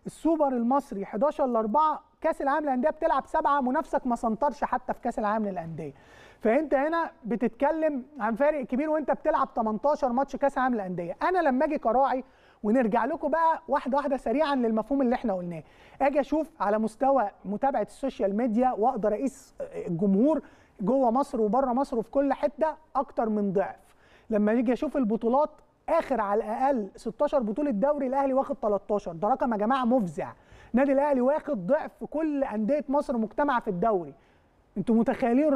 السوبر المصري 11 ل 4، كاس العالم للانديه بتلعب 7، منافسك ما سنطرش حتى في كاس العالم للانديه. فانت هنا بتتكلم عن فارق كبير وانت بتلعب 18 ماتش كاس عالم للانديه. انا لما اجي كراعي، ونرجع لكم بقى واحده واحده سريعا للمفهوم اللي احنا قلناه، اجي اشوف على مستوى متابعه السوشيال ميديا واقدر اقيس الجمهور جوه مصر وبره مصر وفي كل حته اكتر من ضعف. لما اجي اشوف البطولات، اخر على الاقل 16 بطوله دوري الاهلي واخد 13، ده رقم يا جماعه مفزع. النادي الاهلي واخد ضعف كل انديه مصر مجتمعه في الدوري. انتوا متخيلين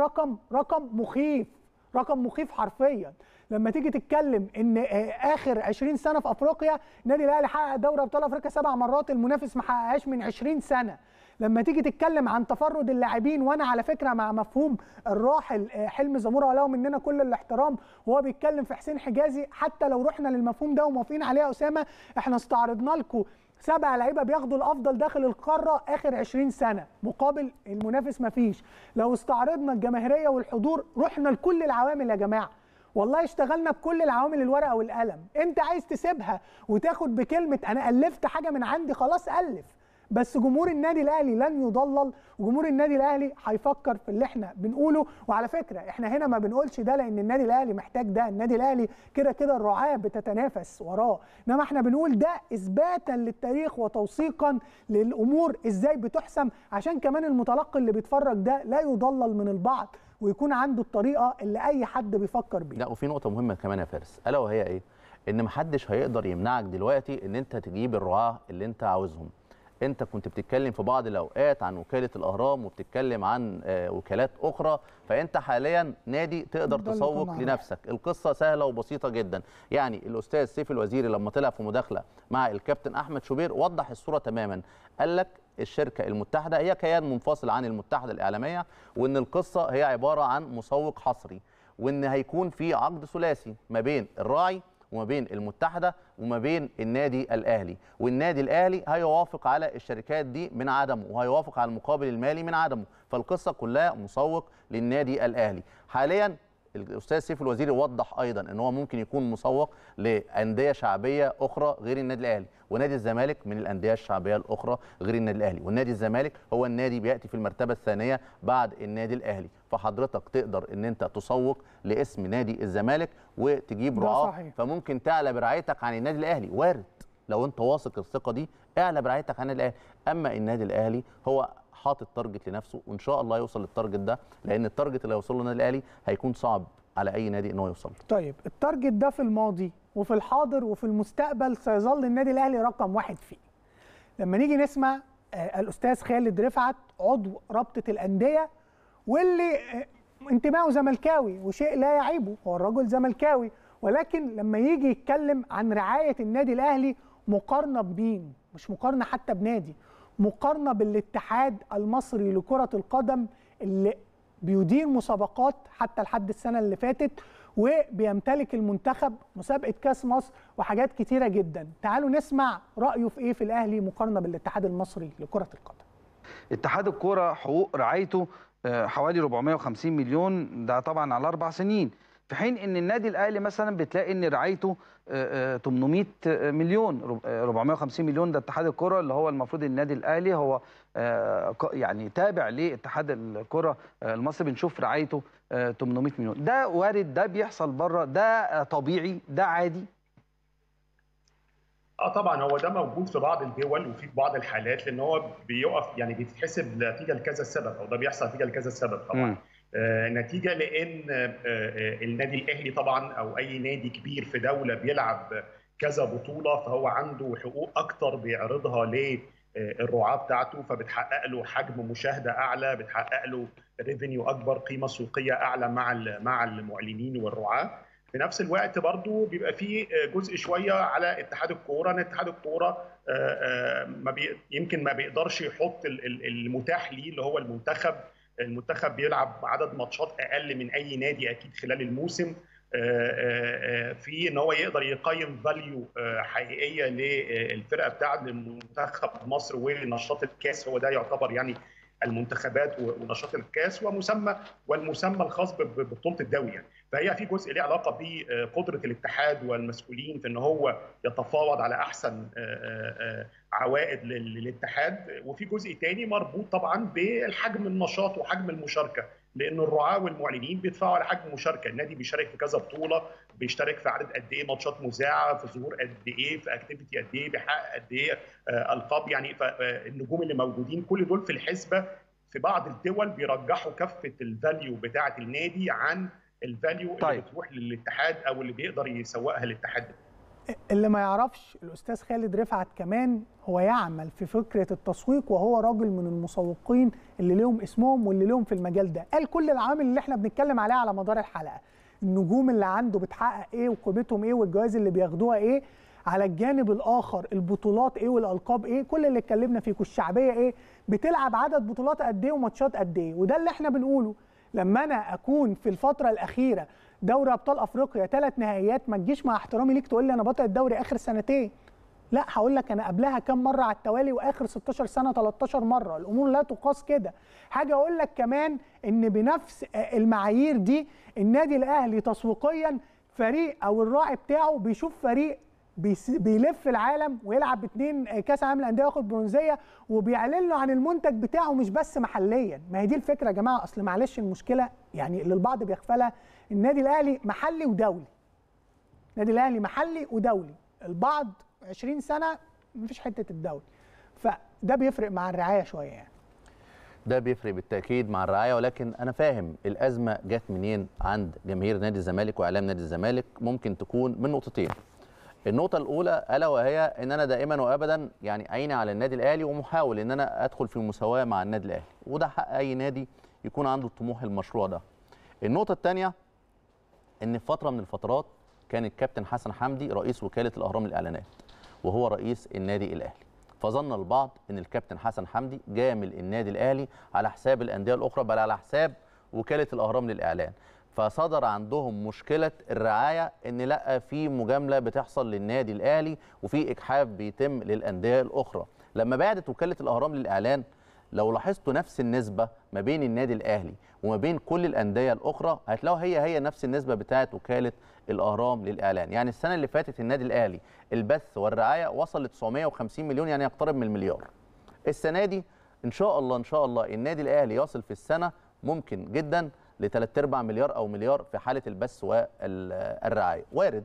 رقم مخيف، رقم مخيف حرفيا. لما تيجي تتكلم ان اخر 20 سنه في افريقيا النادي الاهلي حقق دوري ابطال افريقيا 7 مرات، المنافس ما حققهاش من 20 سنه. لما تيجي تتكلم عن تفرد اللاعبين، وانا على فكره مع مفهوم الراحل حلمي زموره وله مننا كل الاحترام وهو بيتكلم في حسين حجازي، حتى لو رحنا للمفهوم ده وموافقين عليه يا اسامه، احنا استعرضنا لكم 7 لعيبه بياخدوا الافضل داخل القاره اخر 20 سنه مقابل المنافس مفيش. لو استعرضنا الجماهيريه والحضور، رحنا لكل العوامل يا جماعه، والله اشتغلنا بكل العوامل الورقه والقلم. انت عايز تسيبها وتاخد بكلمه انا الفت حاجه من عندي، خلاص الف، بس جمهور النادي الاهلي لن يضلل، وجمهور النادي الاهلي هيفكر في اللي احنا بنقوله. وعلى فكره احنا هنا ما بنقولش ده لان النادي الاهلي محتاج ده، النادي الاهلي كده كده الرعاه بتتنافس وراه، انما احنا بنقول ده اثباتا للتاريخ وتوثيقا للامور ازاي بتحسم، عشان كمان المتلقي اللي بيتفرج ده لا يضلل من البعض ويكون عنده الطريقه اللي اي حد بيفكر بيها. لا، وفي نقطه مهمه كمان يا فارس، الا وهي ايه؟ ان محدش هيقدر يمنعك دلوقتي ان انت تجيب الرعاه اللي انت عاوزهم. انت كنت بتتكلم في بعض الاوقات عن وكاله الاهرام وبتتكلم عن وكالات اخرى، فانت حاليا نادي تقدر تسوق لنفسك. القصه سهله وبسيطه جدا، يعني الاستاذ سيف الوزيري لما طلع في مداخله مع الكابتن احمد شوبير وضح الصوره تماما، قال لك الشركه المتحده هي كيان منفصل عن المتحده الاعلاميه، وان القصه هي عباره عن مسوق حصري، وان هيكون في عقد ثلاثي ما بين الراعي وما بين المتحدة وما بين النادي الأهلي، والنادي الأهلي هيوافق على الشركات دي من عدمه، وهيوافق على المقابل المالي من عدمه، فالقصة كلها مسوق للنادي الأهلي. حاليا الأستاذ سيف الوزيري وضح أيضا أن هو ممكن يكون مسوق لأندية شعبية أخرى غير النادي الأهلي، ونادي الزمالك من الأندية الشعبية الأخرى غير النادي الأهلي، والنادي الزمالك هو النادي بيأتي في المرتبة الثانية بعد النادي الأهلي. فحضرتك تقدر أن أنت تسوق لاسم نادي الزمالك وتجيب رعاه، فممكن تعلى برعايتك عن النادي الأهلي، وارد لو أنت واثق الثقة دي اعلى برعايتك عن النادي الأهلي. أما النادي الأهلي هو حاطط تارجت لنفسه، وان شاء الله يوصل للتارجت ده، لان التارجت اللي هيوصل له النادي الاهلي هيكون صعب على اي نادي ان هو يوصل له. طيب التارجت ده في الماضي وفي الحاضر وفي المستقبل سيظل النادي الاهلي رقم واحد فيه. لما نيجي نسمع الاستاذ خالد رفعت عضو رابطه الانديه، واللي انتمائه زملكاوي وشيء لا يعيبه، هو الرجل زملكاوي، ولكن لما يجي يتكلم عن رعايه النادي الاهلي مقارنه بمين؟ مش مقارنه حتى بنادي، مقارنة بالاتحاد المصري لكرة القدم اللي بيدير مسابقات حتى لحد السنة اللي فاتت، وبيمتلك المنتخب، مسابقة كأس مصر، وحاجات كتيرة جدا. تعالوا نسمع رأيه في ايه في الأهلي مقارنة بالاتحاد المصري لكرة القدم. اتحاد الكرة حقوق رعايته حوالي 450 مليون، ده طبعا على 4 سنين، في حين ان النادي الاهلي مثلا بتلاقي ان رعايته 800 مليون 450 مليون. ده اتحاد الكره اللي هو المفروض النادي الاهلي هو يعني تابع لاتحاد الكره المصري، بنشوف رعايته 800 مليون. ده وارد، ده بيحصل بره، ده طبيعي، ده عادي. طبعا هو ده موجود في بعض الدول وفي بعض الحالات، لان هو بيقف يعني بيتحسب نتيجه لكذا سبب، او ده بيحصل نتيجه لكذا سبب طبعا. نتيجة لأن النادي الأهلي طبعا أو أي نادي كبير في دولة بيلعب كذا بطولة، فهو عنده حقوق أكتر بيعرضها للرعاة بتاعته، فبتحقق له حجم مشاهدة أعلى، بتحقق له ريفينيو أكبر، قيمة سوقية أعلى مع المعلنين والرعاة. في نفس الوقت برضو بيبقى فيه جزء شوية على اتحاد الكورة، ان اتحاد الكورة يمكن ما بيقدرش يحط المتاح ليه اللي هو المنتخب بيلعب عدد ماتشات اقل من اي نادي اكيد خلال الموسم، في ان هو يقدر يقيم فاليو حقيقيه للفرقه بتاعه منتخب مصر ونشاط الكاس. هو ده يعتبر يعني المنتخبات ونشاط الكاس والمسمى الخاص ببطوله الدوري يعني. فهي في جزء له علاقه بقدره الاتحاد والمسؤولين في ان هو يتفاوض على احسن عوائد للاتحاد، وفي جزء تاني مربوط طبعا بالحجم النشاط وحجم المشاركه، لان الرعاه والمعلنين بيدفعوا على حجم مشاركه، النادي بيشارك في كذا بطوله، بيشارك في عدد قد ايه ماتشات مذاعه، في ظهور قد ايه، في اكتيفيتي قد ايه، بيحقق قد ايه القاب يعني. فالنجوم اللي موجودين كل دول في الحسبه، في بعض الدول بيرجحوا كفه الفاليو بتاعه النادي عن الفاليو اللي بتروح للاتحاد او اللي بيقدر يسوقها الاتحاد. اللي ما يعرفش الأستاذ خالد رفعت كمان هو يعمل في فكرة التسويق، وهو راجل من المسوقين اللي لهم اسمهم واللي لهم في المجال ده. قال كل العوامل اللي احنا بنتكلم عليها على مدار الحلقة، النجوم اللي عنده بتحقق ايه وقيمتهم ايه والجوائز اللي بياخدوها ايه، على الجانب الآخر البطولات ايه والألقاب ايه، كل اللي اتكلمنا فيه، والشعبية ايه، بتلعب عدد بطولات قد ايه وماتشات قد ايه. وده اللي احنا بنقوله، لما انا اكون في الفترة الأخيرة دوري ابطال افريقيا 3 نهائيات، ما تجيش مع احترامي ليك تقول لي انا بطل الدوري اخر سنتين، لا هقول لك انا قبلها كام مره على التوالي، واخر 16 سنه 13 مره، الامور لا تقاس كده. حاجه اقول لك كمان ان بنفس المعايير دي النادي الاهلي تسويقيا فريق او الراعي بتاعه بيشوف فريق بيلف العالم ويلعب ب2 كاس عالم للانديه وياخد برونزيه، وبيعلن له عن المنتج بتاعه مش بس محليا. ما هي دي الفكره يا جماعه، اصل معلش المشكله يعني اللي البعض بيغفلها، النادي الاهلي محلي ودولي، النادي الاهلي محلي ودولي، البعض 20 سنه مفيش حته الدولي، فده بيفرق مع الرعايه شويه يعني. ده بيفرق بالتاكيد مع الرعايه، ولكن انا فاهم الازمه جت منين عند جماهير نادي الزمالك واعلام نادي الزمالك، ممكن تكون من نقطتين. النقطة الأولى ألا وهي إن أنا دائما وأبدا يعني عيني على النادي الأهلي، ومحاول إن أنا أدخل في مساواة مع النادي الأهلي، وده حق أي نادي يكون عنده الطموح المشروع ده. النقطة الثانية إن في فترة من الفترات كان الكابتن حسن حمدي رئيس وكالة الأهرام للإعلانات، وهو رئيس النادي الأهلي، فظن البعض إن الكابتن حسن حمدي جامل النادي الأهلي على حساب الأندية الأخرى، بل على حساب وكالة الأهرام للإعلان. فصدر عندهم مشكله الرعايه، ان لا في مجامله بتحصل للنادي الاهلي وفي اجحاف بيتم للانديه الاخرى. لما بعدت وكاله الاهرام للاعلان، لو لاحظتوا نفس النسبه ما بين النادي الاهلي وما بين كل الانديه الاخرى، هتلاقوا هي نفس النسبه بتاعه وكاله الاهرام للاعلان. يعني السنه اللي فاتت النادي الاهلي البث والرعايه وصل ل 950 مليون، يعني يقترب من المليار. السنه دي ان شاء الله النادي الاهلي يصل في السنه ممكن جدا ل 3/4 مليار او مليار في حاله البث والرعايه، وارد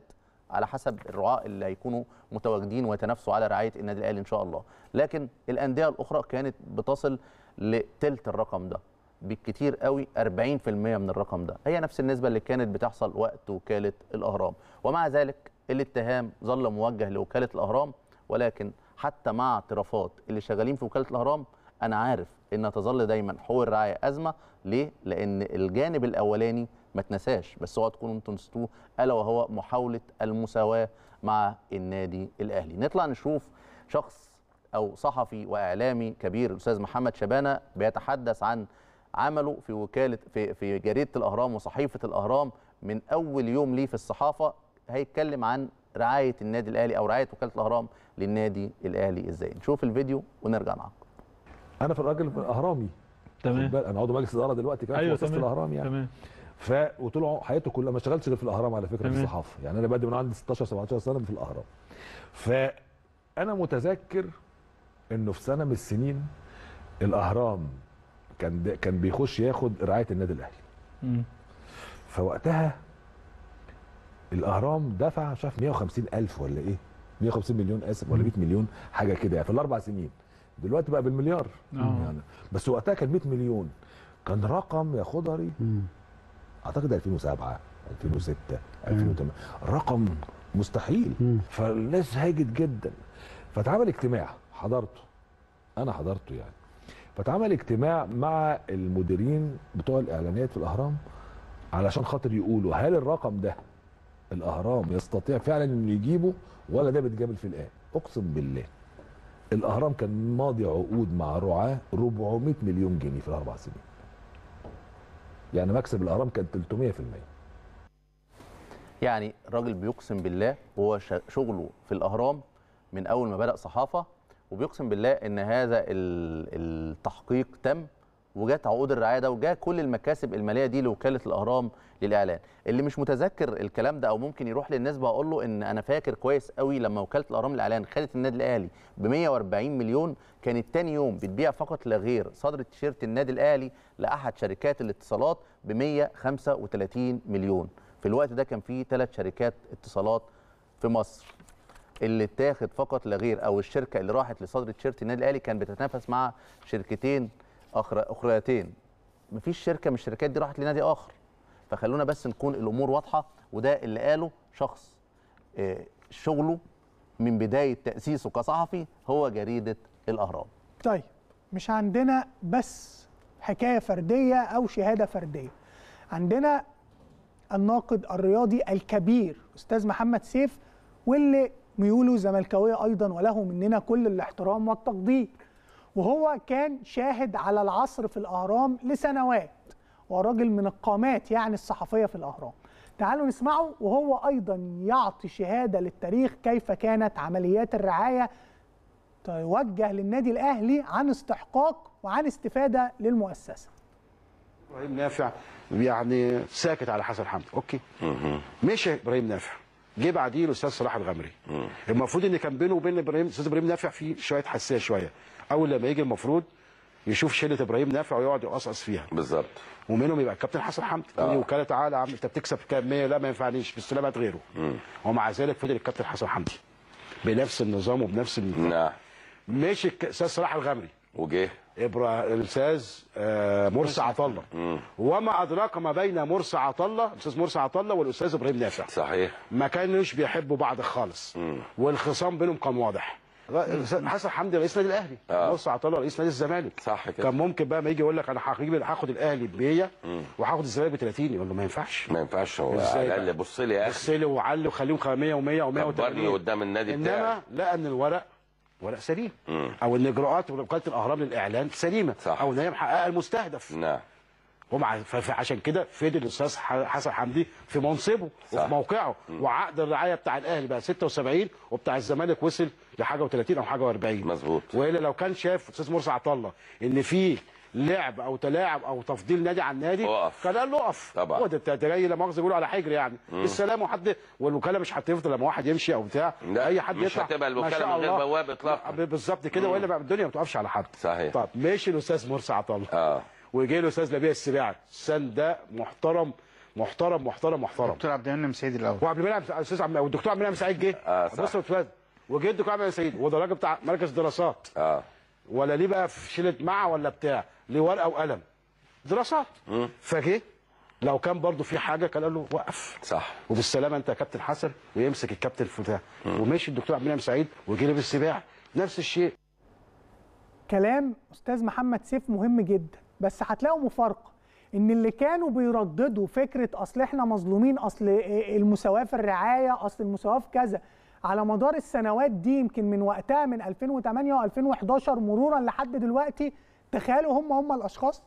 على حسب الرعاة اللي هيكونوا متواجدين ويتنافسوا على رعايه النادي الاهلي ان شاء الله. لكن الانديه الاخرى كانت بتصل لثلث الرقم ده، بالكتير قوي 40% من الرقم ده، هي نفس النسبه اللي كانت بتحصل وقت وكاله الاهرام. ومع ذلك الاتهام ظل موجه لوكاله الاهرام، ولكن حتى مع اعترافات اللي شغالين في وكاله الاهرام، انا عارف ان تظل دايما حقوق الرعايه ازمه. ليه؟ لان الجانب الاولاني ما تنساش، بس هو تكونوا انتم نسيتوه، الا وهو محاوله المساواه مع النادي الاهلي. نطلع نشوف شخص او صحفي واعلامي كبير، الاستاذ محمد شبانه، بيتحدث عن عمله في وكاله في جريده الاهرام وصحيفه الاهرام من اول يوم ليه في الصحافه. هيتكلم عن رعايه النادي الاهلي او رعايه وكاله الاهرام للنادي الاهلي ازاي. نشوف الفيديو ونرجع معاكم. انا في الراجل اهرامي، تمام، انا عضو مجلس الاداره دلوقتي كمان. أيوة، في وسط الاهرام يعني، تمام. فطول حياته كلها ما اشتغلش غير في الاهرام على فكره، في الصحافه. يعني انا بادئ من عندي 16 17 سنه في الاهرام. فانا متذكر انه في سنه من السنين الاهرام كان بيخش ياخد رعايه النادي الاهلي. فوقتها الاهرام دفع مش عارف 150,000 ولا ايه، 150 مليون اسف، ولا 100 مليون حاجه كده، يعني في الاربع سنين. دلوقتي بقى بالمليار يعني، بس وقتها كان 100 مليون، كان رقم يا خضري. اعتقد 2007 2006 2008، رقم مستحيل. فالناس هاجت جدا، فاتعمل اجتماع حضرته، انا حضرته يعني. فاتعمل اجتماع مع المديرين بتوع الاعلانات في الاهرام علشان خاطر يقولوا هل الرقم ده الاهرام يستطيع فعلا انه يجيبه، ولا ده بيتجامل في الايه. اقسم بالله الاهرام كان ماضي عقود مع الرعاه 400 مليون جنيه في الاربع سنين، يعني مكسب الاهرام كان 300%. يعني راجل بيقسم بالله، وهو شغله في الاهرام من اول ما بدا صحافه، وبيقسم بالله ان هذا التحقيق تم، وجات عقود الرعايه ده، وجاء كل المكاسب الماليه دي لوكاله الاهرام للاعلان. اللي مش متذكر الكلام ده او ممكن يروح للنسبه، هقول له ان انا فاكر كويس قوي لما وكاله الاهرام للاعلان خدت النادي الاهلي ب 140 مليون، كانت تاني يوم بتبيع فقط لا غير صدر تيشيرت النادي الاهلي لاحد شركات الاتصالات ب 135 مليون. في الوقت ده كان في 3 شركات اتصالات في مصر، اللي اتاخد فقط لا غير، او الشركه اللي راحت لصدر تيشيرت النادي الاهلي كان بتتنافس مع شركتين اخريتين. مفيش شركه من الشركات دي راحت لنادي اخر. فخلونا بس نكون الامور واضحه، وده اللي قاله شخص شغله من بدايه تاسيسه كصحفي هو جريده الاهرام. طيب، مش عندنا بس حكايه فرديه او شهاده فرديه، عندنا الناقد الرياضي الكبير استاذ محمد سيف، واللي ميوله زملكاويه ايضا، وله مننا كل الاحترام والتقدير. وهو كان شاهد على العصر في الأهرام لسنوات، وراجل من القامات يعني الصحفية في الأهرام. تعالوا نسمعه، وهو أيضا يعطي شهادة للتاريخ كيف كانت عمليات الرعاية توجه للنادي الأهلي عن استحقاق وعن استفادة للمؤسسة. إبراهيم نافع يعني ساكت على حسن حمدي، أوكي، مشي إبراهيم نافع، جه بعديه الأستاذ صلاح الغمري. المفروض إن كان بينه وبين الأستاذ إبراهيم نافع في شوية حساسية شوية. اول لما يجي المفروض يشوف شله ابراهيم نافع ويقعد يقصقص فيها بالظبط، ومنهم يبقى الكابتن حسن حمدي. وكاله تعالى يا عم انت بتكسب كام 100؟ لا ما ينفعنيش، بس لا غيره. ومع ذلك فضل الكابتن حسن حمدي بنفس النظام وبنفس نعم. ماشي الاستاذ صلاح الغمري، وجه الاستاذ مرسي عطله. وما ادراك ما بين مرسي عطله، الاستاذ مرسي عطله والاستاذ ابراهيم نافع، صحيح، ما كانوش بيحبوا بعض خالص. والخصام بينهم كان واضح. حسن حمدي رئيس نادي الاهلي، مرسي عطله رئيس نادي الزمالك، صح كده. كان ممكن بقى ما يجي يقول لك انا هاخد الاهلي ب 100 وهاخد الزمالك ب 30، يقول له ما ينفعش ما ينفعش. هو على الاقل بص لي يا اخي، بص لي وعلي وخليهم 100 و100 و130، كبرني قدام النادي بتاعي. انما لقى ان الورق سليم، او ان اجراءات وكاله الاهرام للاعلان سليمه، صح. او ان هي محققه المستهدف. نعم. فعشان كده فضل الاستاذ حسن حمدي في منصبه وفي موقعه، وعقد الرعايه بتاع الاهلي بقى 76 وبتاع الزمالك وصل لحاجه و30 او حاجه و40 مظبوط. والا لو كان شاف الاستاذ مرسي عطله ان في لعب او تلاعب او تفضيل نادي عن نادي كان قال له اقف. هو ده جاي لا مؤاخذه بيقولوا على حجر يعني السلام، وحد والوكاله مش هتفضل لما واحد يمشي او بتاع اي حد يطلع، مش هتبقى الوكاله من غير بواب اطلاقا بالظبط كده، والا بقى الدنيا ما بتقفش على حد. صحيح. طب ماشي الاستاذ مرسي عطله وجاي له استاذ نبيل السباعي، السن ده محترم محترم محترم محترم. دكتور عبد المنعم سعيد الاول وعبد المنعم استاذ عم والدكتور عبد المنعم سعيد جه بص اتولد وجه الدكتور عبد المنعم سعيد وده راجل بتاع مركز دراسات ولا ليه بقى في شله مع ولا بتاع ليه ورقه وقلم دراسات فجه لو كان برضه في حاجه كان قال له وقف صح وبالسلامه انت يا كابتن حسن ويمسك الكابتن بتاعه ومشي الدكتور عبد المنعم سعيد وجه نبيل السباعي نفس الشيء. كلام استاذ محمد سيف مهم جدا، بس هتلاقوا مفارقه ان اللي كانوا بيرددوا فكره اصل احنا مظلومين اصل المساواه في الرعايه اصل المساواه في كذا على مدار السنوات دي يمكن من وقتها من 2008 و2011 مرورا لحد دلوقتي. تخيلوا هم الاشخاص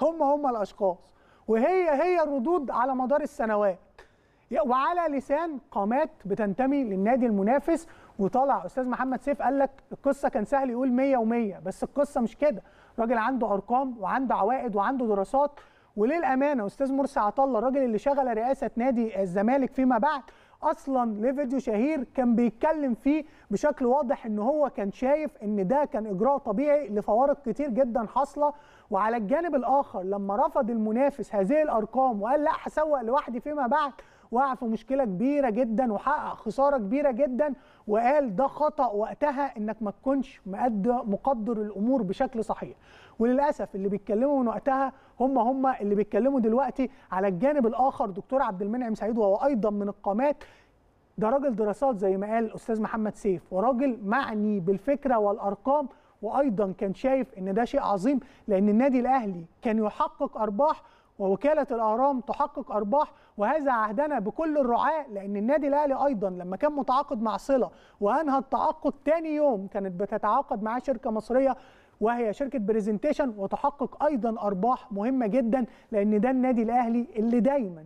هم الاشخاص وهي الردود على مدار السنوات وعلى لسان قامات بتنتمي للنادي المنافس. وطلع استاذ محمد سيف قال لك القصه كان سهل يقول 100 و100، بس القصه مش كده، راجل عنده ارقام وعنده عوائد وعنده دراسات. وللامانه استاذ مرسي عطله الراجل اللي شغل رئاسه نادي الزمالك فيما بعد اصلا ليه فيديو شهير كان بيتكلم فيه بشكل واضح ان هو كان شايف ان ده كان اجراء طبيعي لفوارق كتير جدا حاصله. وعلى الجانب الاخر لما رفض المنافس هذه الارقام وقال لا هسوق لوحدي فيما بعد وقع في مشكله كبيره جدا وحقق خساره كبيره جدا، وقال ده خطا وقتها انك ما تكونش مقدر الامور بشكل صحيح. وللاسف اللي بيتكلموا من وقتها هم اللي بيتكلموا دلوقتي. على الجانب الاخر دكتور عبد المنعم سعيد وهو ايضا من القامات، ده راجل دراسات زي ما قال الاستاذ محمد سيف وراجل معني بالفكره والارقام، وايضا كان شايف ان ده شيء عظيم لان النادي الاهلي كان يحقق ارباح ووكالة الأهرام تحقق أرباح، وهذا عهدنا بكل الرعاة. لأن النادي الأهلي أيضا لما كان متعاقد مع صلة وأنهى التعاقد تاني يوم كانت بتتعاقد مع شركة مصرية وهي شركة بريزنتيشن وتحقق أيضا أرباح مهمة جدا، لأن ده النادي الأهلي اللي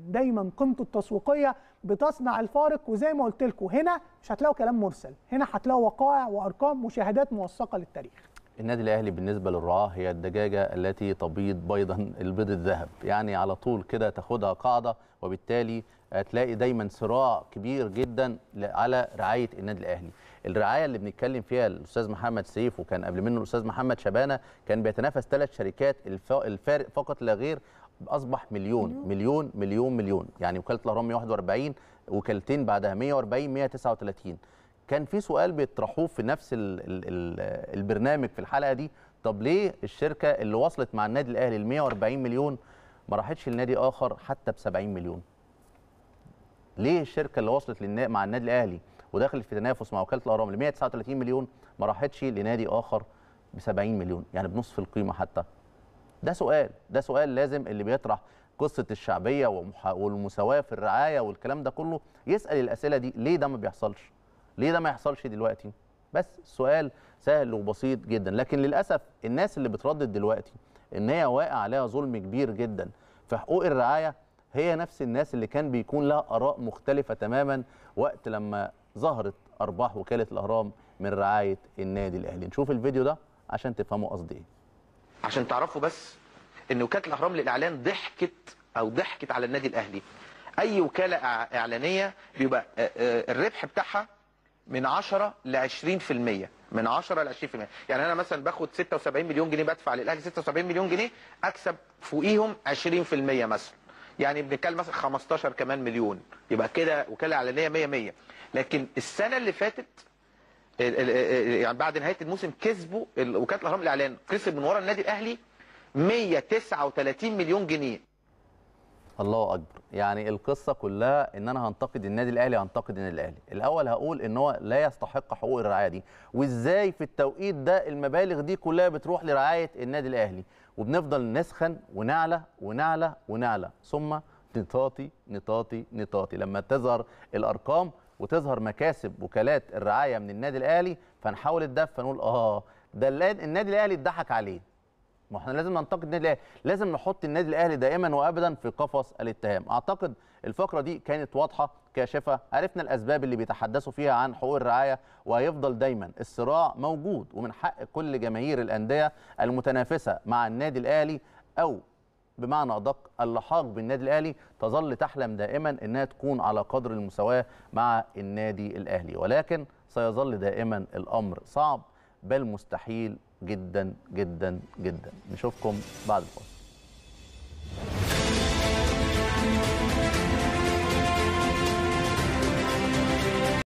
دايما قيمته التسويقية بتصنع الفارق. وزي ما قلت لكم هنا مش هتلاقوا كلام مرسل، هنا هتلاقوا وقائع وأرقام مشاهدات موثقة للتاريخ. النادي الاهلي بالنسبه للرعاه هي الدجاجه التي تبيض بيضا البيض الذهب، يعني على طول كده تاخدها قاعده، وبالتالي هتلاقي دايما صراع كبير جدا على رعايه النادي الاهلي. الرعايه اللي بنتكلم فيها الاستاذ محمد سيف وكان قبل منه الاستاذ محمد شبانه كان بيتنافس 3 شركات، الفارق فقط لا غير اصبح مليون مليون مليون مليون، يعني وكاله الاهرام 141 وكالتين بعدها 140 139. كان في سؤال بيطرحوه في نفس البرنامج في الحلقه دي، طب ليه الشركه اللي وصلت مع النادي الاهلي ال 140 مليون ما راحتش لنادي اخر حتى ب 70 مليون؟ ليه الشركه اللي وصلت مع النادي الاهلي ودخلت في تنافس مع وكاله الاهرام ل 139 مليون ما راحتش لنادي اخر ب 70 مليون، يعني بنصف القيمه حتى؟ ده سؤال لازم اللي بيطرح قصه الشعبيه والمساواه في الرعايه والكلام ده كله يسال الاسئله دي، ليه ده ما بيحصلش؟ ليه ده ما يحصلش دلوقتي؟ بس السؤال سهل وبسيط جدا، لكن للاسف الناس اللي بتردد دلوقتي ان هي واقع عليها ظلم كبير جدا في حقوق الرعايه هي نفس الناس اللي كان بيكون لها اراء مختلفه تماما وقت لما ظهرت ارباح وكاله الاهرام من رعايه النادي الاهلي. نشوف الفيديو ده عشان تفهموا قصدي ايه. عشان تعرفوا بس ان وكاله الاهرام للاعلان ضحكت على النادي الاهلي. اي وكاله اعلانيه بيبقى الربح بتاعها من 10 ل 20%، من 10 ل 20%، يعني انا مثلا باخد 76 مليون جنيه بدفع للاهلي 76 مليون جنيه اكسب فوقيهم 20% مثلا، يعني بنتكلم مثلا 15 كمان مليون، يبقى كده وكاله اعلانيه 100. لكن السنه اللي فاتت يعني بعد نهايه الموسم كسبوا وكاله الاهرام الاعلان كسب من ورا النادي الاهلي 139 مليون جنيه. الله اكبر. يعني القصه كلها ان انا هنتقد النادي الاهلي الاول هقول ان هو لا يستحق حقوق الرعايه دي، وازاي في التوقيت ده المبالغ دي كلها بتروح لرعايه النادي الاهلي، وبنفضل نسخن ونعلى ونعلى ونعلى ثم نطاطي نطاطي نطاطي لما تظهر الارقام وتظهر مكاسب وكالات الرعايه من النادي الاهلي فنحاول نقول ده النادي الاهلي اتضحك عليه. ما احنا لازم ننتقد النادي الاهلي، لازم نحط النادي الاهلي دائما وابدا في قفص الاتهام. اعتقد الفقره دي كانت واضحه كاشفه، عرفنا الاسباب اللي بيتحدثوا فيها عن حقوق الرعايه، وهيفضل دايما الصراع موجود، ومن حق كل جماهير الانديه المتنافسه مع النادي الاهلي او بمعنى ادق اللحاق بالنادي الاهلي تظل تحلم دائما انها تكون على قدر المساواه مع النادي الاهلي، ولكن سيظل دائما الامر صعب بل مستحيل جدا جدا جدا. نشوفكم بعد الفاصل.